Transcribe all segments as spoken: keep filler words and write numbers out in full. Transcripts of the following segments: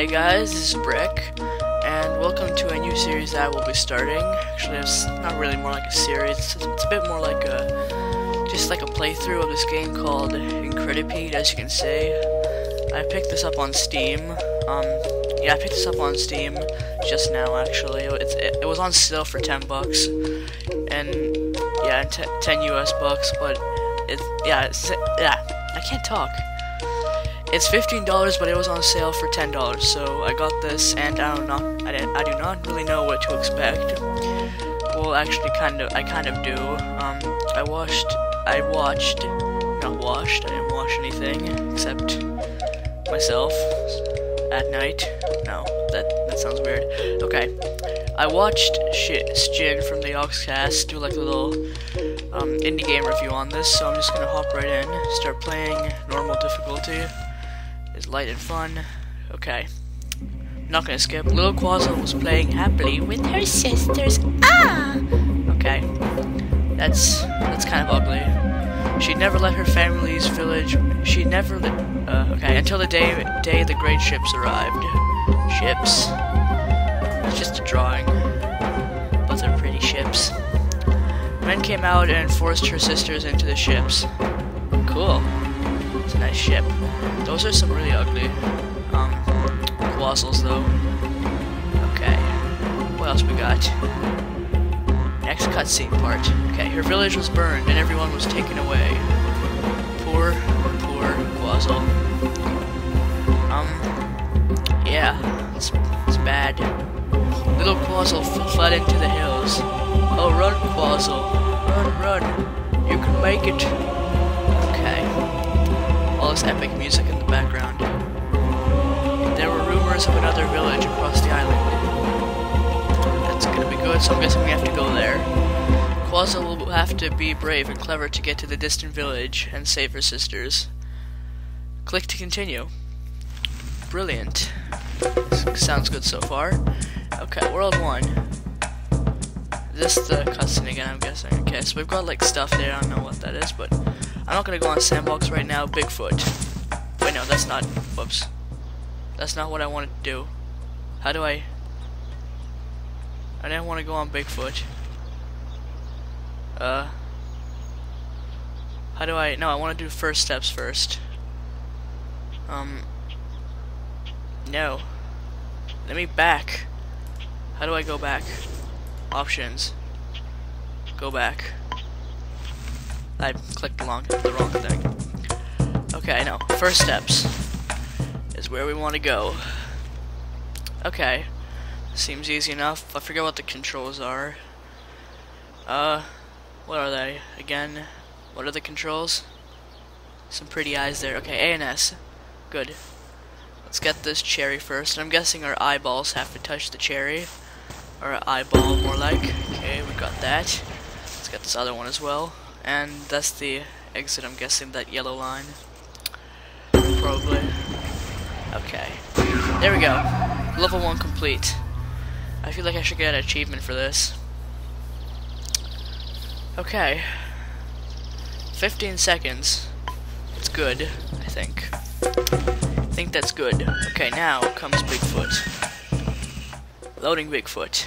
Hey guys, this is Brick, and welcome to a new series that I will be starting. Actually, it's not really more like a series, it's, it's a bit more like a, just like a playthrough of this game called Incredipede, as you can see. I picked this up on Steam. Um, yeah, I picked this up on Steam just now, actually. It's, it, it was on sale for ten bucks, and, yeah, ten U S bucks, but, it, yeah, it's, yeah, I can't talk. It's fifteen dollars, but it was on sale for ten dollars, so I got this, and I don't know, I, didn't, I do not really know what to expect. Well, actually, kind of, I kind of do. Um, I watched, I watched, not watched, I didn't watch anything, except myself, at night. No, that, that sounds weird. Okay, I watched Shin from the Oxcast do like a little um, indie game review on this, so I'm just gonna hop right in, start playing, normal difficulty. It's light and fun. Okay. Not gonna skip. Little Quozzle was playing happily with her sisters. Ah! Okay. That's that's kind of ugly. She never left her family's village. She never li uh, okay, until the day day the great ships arrived. Ships. It's just a drawing. But they're pretty ships. Men came out and forced her sisters into the ships. Cool. It's a nice ship. Those are some really ugly um, Quozzles, though. Okay, what else we got? Next cutscene part. Okay, her village was burned and everyone was taken away. Poor, poor Quozzle. Um, yeah, it's, it's bad. Little Quozzle fled into the hills. Oh, run, Quozzle. Run, run. You can make it. Okay. All this epic music in the background. There were rumors of another village across the island. That's gonna be good, so I'm guessing we have to go there. Quozzle will have to be brave and clever to get to the distant village and save her sisters. Click to continue. Brilliant. Sounds good so far. Okay, world one. This is the cutscene again, I'm guessing. Okay, so we've got like stuff there, I don't know what that is, but I'm not gonna go on sandbox right now. Bigfoot. Wait, no, that's not. Whoops. That's not what I wanted to do. How do I? I didn't want to go on Bigfoot. Uh. How do I? No, I want to do first steps first. Um. No. Let me back. How do I go back? Options. Go back. I clicked along the wrong thing. Okay, no. First steps is where we want to go. Okay. Seems easy enough. I forget what the controls are. Uh, what are they? Again, what are the controls? Some pretty eyes there. Okay, A and S. Good. Let's get this cherry first. I'm guessing our eyeballs have to touch the cherry. Or our eyeball, more like. Okay, we got that. Let's get this other one as well. And that's the exit, I'm guessing, that yellow line. Probably. Okay. There we go. Level one complete. I feel like I should get an achievement for this. Okay. fifteen seconds. It's good, I think. I think that's good. Okay, now comes Bigfoot. Loading Bigfoot.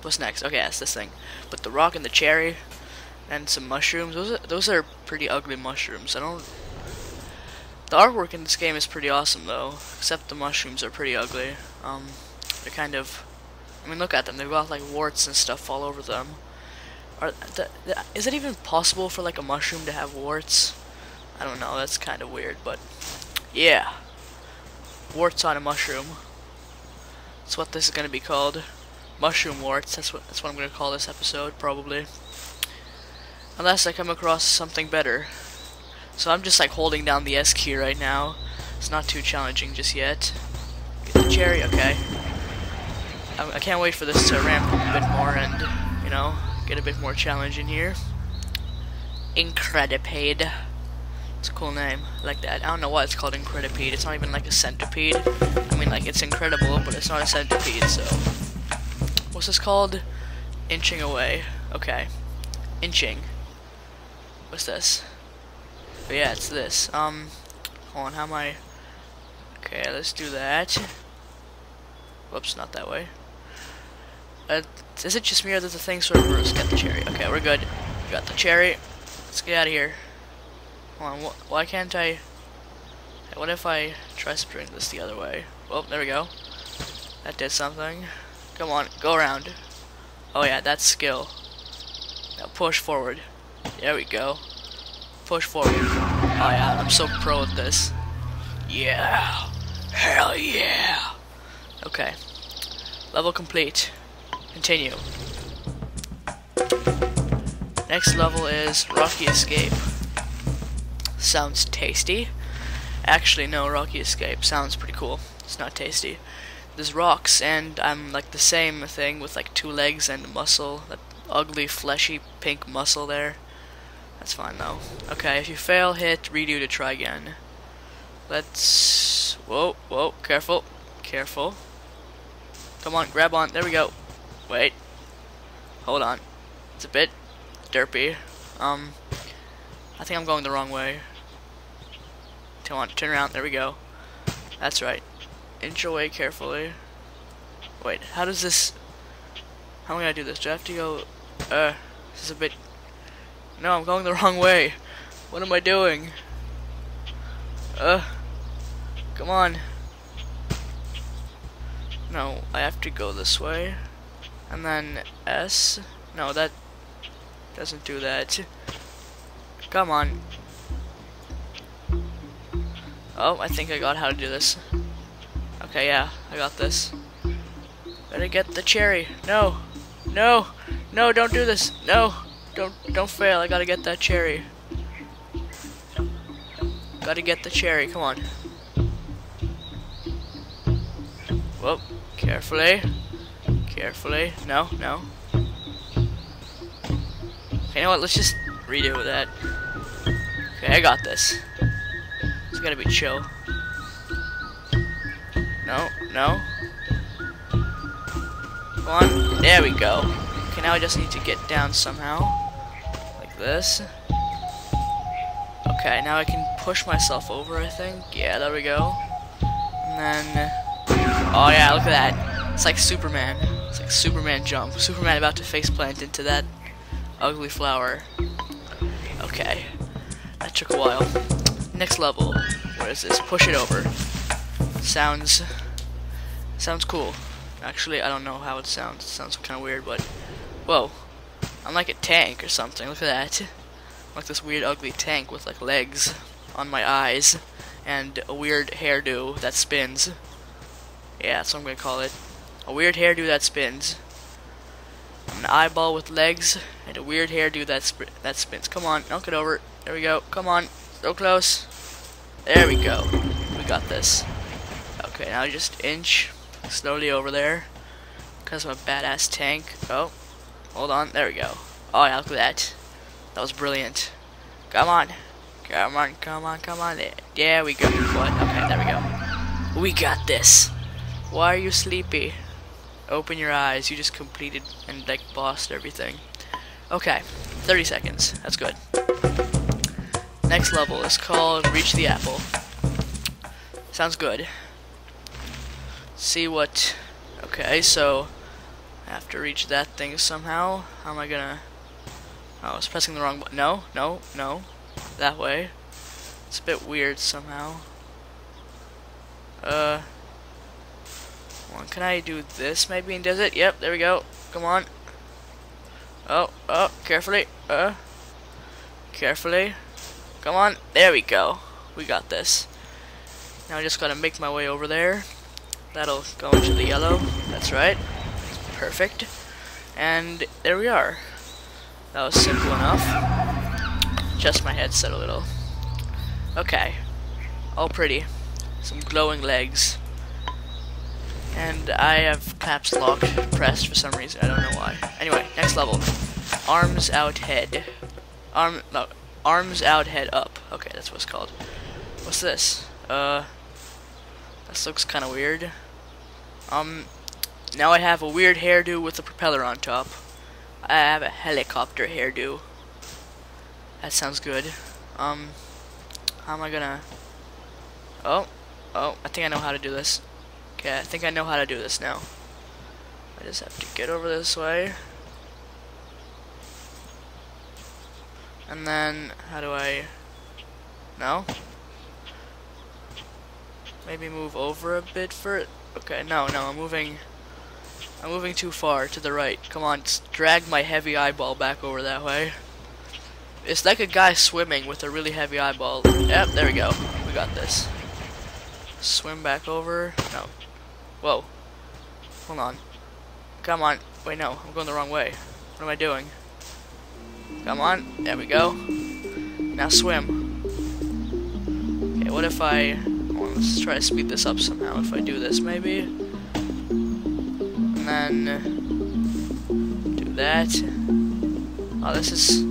What's next? Okay, that's this thing. But the rock and the cherry. And some mushrooms. Those are, those are pretty ugly mushrooms. I don't. The artwork in this game is pretty awesome though, except the mushrooms are pretty ugly. Um, they're kind of. I mean, look at them. They've got like warts and stuff all over them. Are th th is it even possible for like a mushroom to have warts? I don't know. That's kind of weird, but yeah, warts on a mushroom. That's what this is gonna be called. Mushroom warts. That's what that's what I'm gonna call this episode probably. Unless I come across something better. So I'm just like holding down the S key right now. It's not too challenging just yet. Get the cherry, okay. I, I can't wait for this to ramp up a bit more and, you know, get a bit more challenge in here. Incredipede. It's a cool name. I like that. I don't know why it's called Incredipede. It's not even like a centipede. I mean, like, it's incredible, but it's not a centipede, so. What's this called? Inching away. Okay. Inching. What's this? But yeah, it's this. Um, hold on, how am I? Okay, let's do that. Whoops, not that way. Uh, is it just me or does the thing sort of reverse? Get the cherry. Okay, we're good. Got the cherry. Let's get out of here. Hold on, wh why can't I... What if I try spraying this the other way? Well, there we go. That did something. Come on, go around. Oh yeah, that's skill. Now push forward. There we go. Push forward. Oh yeah, I'm so pro at this. Yeah! Hell yeah! Okay. Level complete. Continue. Next level is Rocky Escape. Sounds tasty. Actually, no, Rocky Escape sounds pretty cool. It's not tasty. There's rocks, and I'm like the same thing with like two legs and muscle. That ugly, fleshy, pink muscle there. That's fine though. Okay, if you fail, hit redo to try again. Let's... Whoa, whoa, careful. Careful. Come on, grab on. There we go. Wait. Hold on. It's a bit derpy. Um, I think I'm going the wrong way. Come on, turn around. There we go. That's right. Inch away carefully. Wait, how does this... How am I going to do this? Do I have to go... Uh, this is a bit... No, I'm going the wrong way. What am I doing? Uh, come on. No, I have to go this way. And then S. No, that doesn't do that. Come on. Oh, I think I got how to do this. Okay, yeah, I got this. Better get the cherry. No, no, no, don't do this. No, don't, don't fail. I gotta get that cherry. Gotta get the cherry. Come on. Whoop, carefully, carefully. No, no. Okay, you know what? Let's just redo that. Okay, I got this. It's gotta be chill. No, no. Come on. There we go. Okay, now I just need to get down somehow. Like this. Okay, now I can push myself over, I think. Yeah, there we go. And then... Oh yeah, look at that. It's like Superman. It's like Superman jump. Superman about to faceplant into that ugly flower. Okay. That took a while. Next level. Where is this? Push it over. Sounds... Sounds cool. Actually, I don't know how it sounds. It sounds kind of weird, but... Whoa. I'm like a tank or something. Look at that. I'm like this weird, ugly tank with, like, legs on my eyes. And a weird hairdo that spins. Yeah, that's what I'm gonna call it. A weird hairdo that spins. An eyeball with legs. And a weird hairdo that, sp that spins. Come on, knock it over. There we go. Come on. So close. There we go. We got this. Okay, now just inch slowly over there. Because I'm a badass tank. Oh, hold on. There we go. Oh, yeah, look at that. That was brilliant. Come on. Come on, come on, come on. There, there we go. What? Okay, there we go. We got this. Why are you sleepy? Open your eyes. You just completed and, like, bossed everything. Okay, thirty seconds. That's good. Next level is called Reach the Apple. Sounds good. See what... Okay, so... I have to reach that thing somehow. How am I gonna... Oh, I was pressing the wrong button. No, no, no. That way. It's a bit weird somehow. Uh... Well, can I do this maybe and does it? Yep, there we go. Come on. Oh, oh, carefully. Uh... Carefully. Come on, there we go. We got this. Now I just gotta make my way over there. That'll go into the yellow. That's right. Perfect. And there we are. That was simple enough. Adjust my headset a little. Okay. All pretty. Some glowing legs. And I have caps lock pressed for some reason. I don't know why. Anyway, next level. Arms out, head. Arm. No. Arms out, head up. Okay, that's what it's called. What's this? Uh, this looks kind of weird. Um, now I have a weird hairdo with a propeller on top. I have a helicopter hairdo. That sounds good. Um, how am I gonna... Oh, Oh, I think I know how to do this. Okay, I think I know how to do this now. I just have to get over this way. And then, how do I... No? Maybe move over a bit for it? Okay, no, no, I'm moving... I'm moving too far to the right. Come on, just drag my heavy eyeball back over that way. It's like a guy swimming with a really heavy eyeball. Yep, there we go. We got this. Swim back over. No. Whoa. Hold on. Come on. Wait, no. I'm going the wrong way. What am I doing? Come on. There we go. Now swim. Okay, what if I... Well, let's try to speed this up somehow if I do this, maybe. And then... do that. Oh, this is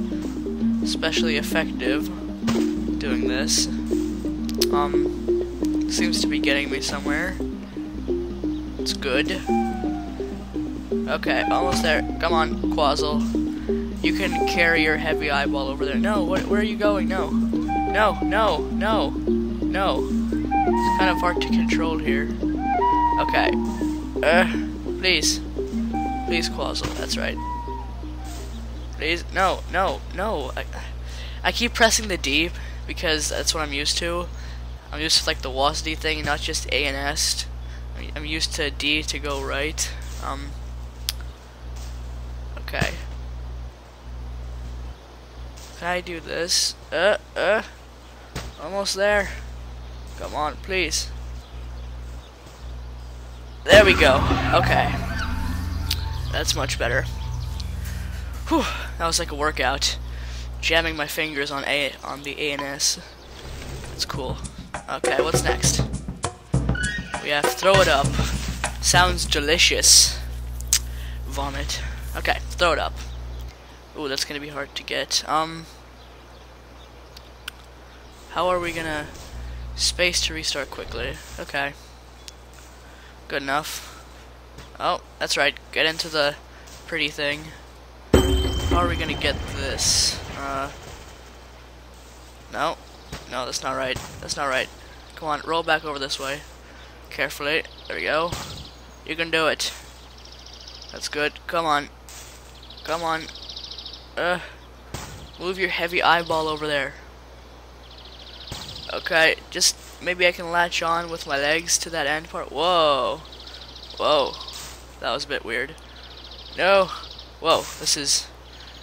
especially effective doing this. Um... Seems to be getting me somewhere. It's good. Okay, almost there. Come on, Quozzle. You can carry your heavy eyeball over there. No, what, where are you going? No. No, no, no, no. It's kind of hard to control here. Okay. Uh, please. Please, Quozzle. That's right. Please. No, no, no. I, I keep pressing the D because that's what I'm used to. I'm used to like the W A S D thing, not just A and S. I'm used to D to go right. Um, okay. Can I do this? Uh, uh. Almost there. Come on, please. There we go. Okay. That's much better. Whew. That was like a workout. Jamming my fingers on A on the A and S. That's cool. Okay, what's next? We have throw it up. Sounds delicious. Vomit. Okay, throw it up. Ooh, that's gonna be hard to get. Um, how are we gonna space to restart quickly? Okay, good enough. Oh, that's right. Get into the pretty thing. How are we gonna get this? Uh, no. No, that's not right. That's not right. Come on, roll back over this way. Carefully. There we go. You can do it. That's good. Come on. Come on. Uh, move your heavy eyeball over there. Okay, just maybe I can latch on with my legs to that end part. Whoa. Whoa. That was a bit weird. No. Whoa, this is...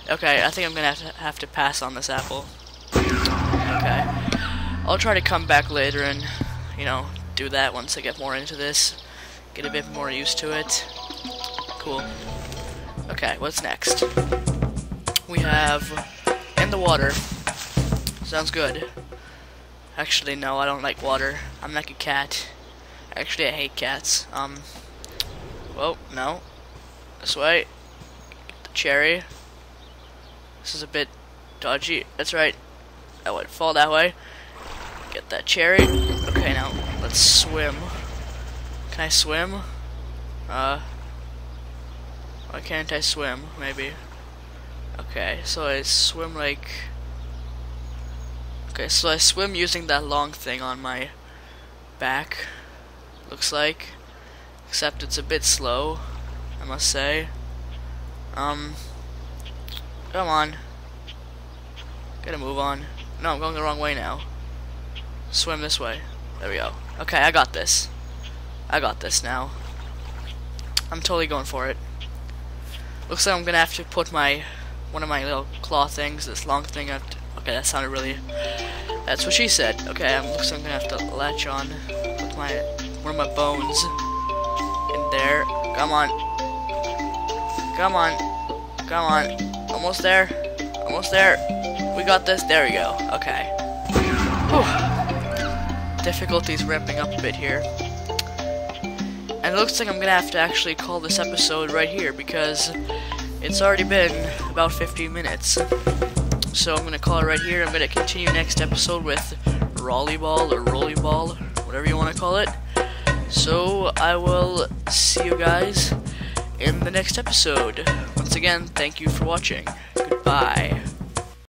Okay, I think I'm gonna have to, have to pass on this apple. Okay, I'll try to come back later and, you know, do that once I get more into this, get a bit more used to it. Cool. Okay, what's next? We have in the water. Sounds good. Actually, no, I don't like water. I'm like a cat. Actually, I hate cats. Um, whoa, no. This way. Get the cherry. This is a bit dodgy. That's right. I would fall that way. Get that cherry. Okay, now let's swim. Can I swim? Uh, why can't I swim? Maybe. Okay, so I swim like. Okay, so I swim using that long thing on my back. Looks like, except it's a bit slow, I must say. Um, come on. Gotta move on. No, I'm going the wrong way now. Swim this way. There we go. Okay, I got this. I got this now. I'm totally going for it. Looks like I'm gonna have to put my one of my little claw things, this long thing up. Okay, that sounded really. That's what she said. Okay, I'm, looks like I'm gonna have to latch on with my one of my bones in there. Come on. Come on. Come on. Almost there. Almost there. We got this. There we go. Okay. Whew. Difficulty's ramping up a bit here. And it looks like I'm going to have to actually call this episode right here because it's already been about fifteen minutes. So I'm going to call it right here. I'm going to continue next episode with Rollyball or Rollyball, whatever you want to call it. So I will see you guys in the next episode. Once again, thank you for watching. Goodbye.